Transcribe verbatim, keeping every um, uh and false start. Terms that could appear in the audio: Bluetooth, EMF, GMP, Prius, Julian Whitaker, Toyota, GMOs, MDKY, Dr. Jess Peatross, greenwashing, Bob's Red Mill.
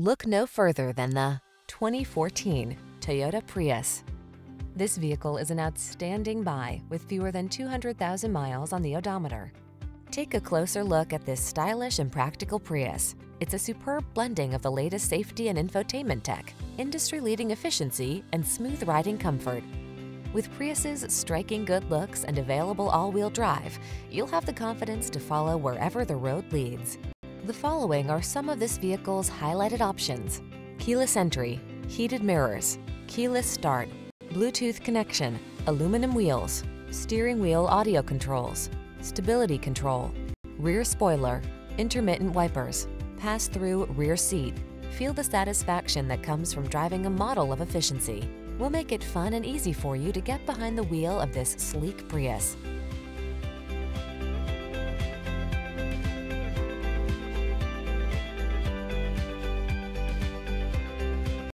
Look no further than the twenty fourteen Toyota Prius. This vehicle is an outstanding buy with fewer than two hundred thousand miles on the odometer. Take a closer look at this stylish and practical Prius. It's a superb blending of the latest safety and infotainment tech, industry-leading efficiency, and smooth riding comfort. With Prius's striking good looks and available all-wheel drive, you'll have the confidence to follow wherever the road leads. The following are some of this vehicle's highlighted options: keyless entry, heated mirrors, keyless start, Bluetooth connection, aluminum wheels, steering wheel audio controls, stability control, rear spoiler, intermittent wipers, pass-through rear seat. Feel the satisfaction that comes from driving a model of efficiency. We'll make it fun and easy for you to get behind the wheel of this sleek Prius.